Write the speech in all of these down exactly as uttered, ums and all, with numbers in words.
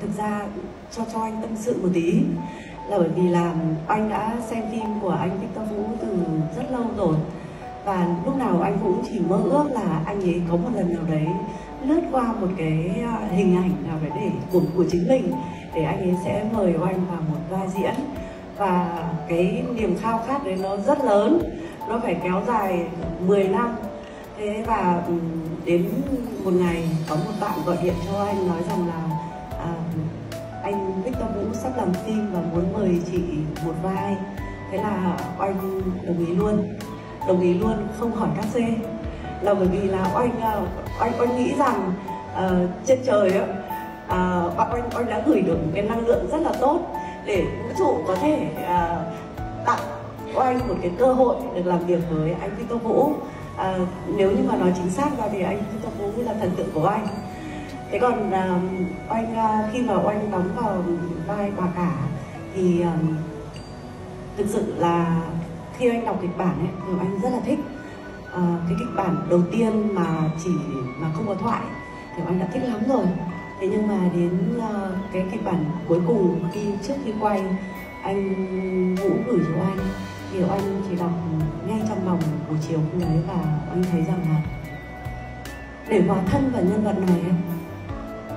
Thực ra cho cho anh tâm sự một tí là bởi vì là anh đã xem phim của anh Victor Vũ từ rất lâu rồi, và lúc nào anh cũng chỉ mơ ước là anh ấy có một lần nào đấy lướt qua một cái hình ảnh nào đấy để của của chính mình, để anh ấy sẽ mời Oanh vào một vai diễn. Và cái niềm khao khát đấy nó rất lớn, nó phải kéo dài mười năm. Thế và đến một ngày có một bạn gọi điện cho anh nói rằng là à, anh Victor Vũ sắp làm phim và muốn mời chị một vai. Thế là Oanh đồng ý luôn, đồng ý luôn không hỏi các xê, là bởi vì là Oanh Oanh Oanh nghĩ rằng uh, trên trời á, uh, Oanh Oanh đã gửi được cái năng lượng rất là tốt để vũ trụ có thể uh, tặng Oanh một cái cơ hội được làm việc với anh Victor Vũ. À, nếu như mà nói chính xác ra thì anh Victor Vũ là thần tượng của anh. Thế còn à, anh à, khi mà anh đóng vào vai Bà Cả thì à, thực sự là khi anh đọc kịch bản ấy, thì anh rất là thích. À, cái kịch bản đầu tiên mà chỉ mà không có thoại thì anh đã thích lắm rồi. Thế nhưng mà đến à, cái kịch bản cuối cùng khi trước khi quay anh Vũ gửi cho anh, thì anh chỉ đọc ngay trong vòng buổi chiều hôm đấy, và anh thấy rằng là để hòa thân vào nhân vật này,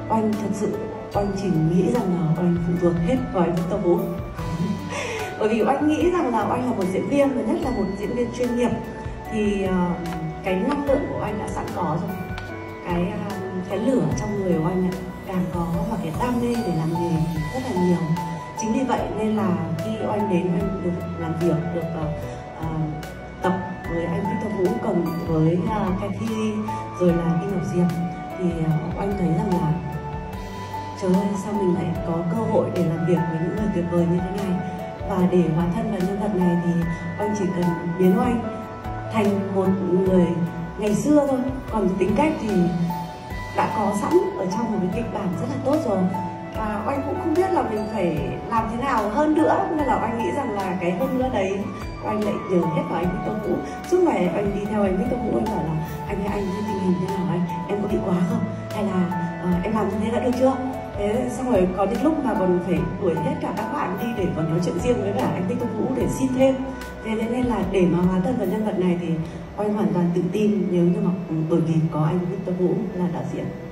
anh thật sự anh chỉ nghĩ rằng là anh phụ thuộc hết vào anh Victor Vũ. Bởi vì anh nghĩ rằng là anh là một diễn viên, và nhất là một diễn viên chuyên nghiệp, thì uh, cái năng lượng của anh đã sẵn có rồi, cái uh, cái lửa trong người của anh ấy, càng có, và cái đam mê để làm nghề rất là nhiều. Chính vì vậy nên là khi anh đến, anh được làm việc, được uh, uh, tập với anh Victor Vũ cùng với uh, Kathy rồi là Kim Ngọc Diệp, thì uh, anh thấy rằng là trời ơi, sao mình lại có cơ hội để làm việc với những người tuyệt vời như thế này. Và để hóa thân vào nhân vật này thì anh chỉ cần biến anh thành một người ngày xưa thôi, còn tính cách thì đã có sẵn ở trong một cái kịch bản rất là tốt rồi. Và anh cũng không biết là mình phải làm thế nào hơn nữa, nên là anh nghĩ rằng là cái hơn nữa đấy anh lại nhớ hết vào anh Victor Vũ. Suốt ngày anh đi theo anh Victor Vũ, anh bảo là anh anh như tình hình thế nào anh, em có bị quá không, hay là uh, em làm như thế đã được chưa. Thế xong rồi có những lúc mà còn phải đuổi hết cả các bạn đi để còn nói chuyện riêng với cả anh Victor Vũ để xin thêm. Thế nên là để mà hóa thân vào nhân vật này thì anh hoàn toàn tự tin, nếu như mà bởi vì có anh Victor Vũ là đạo diễn.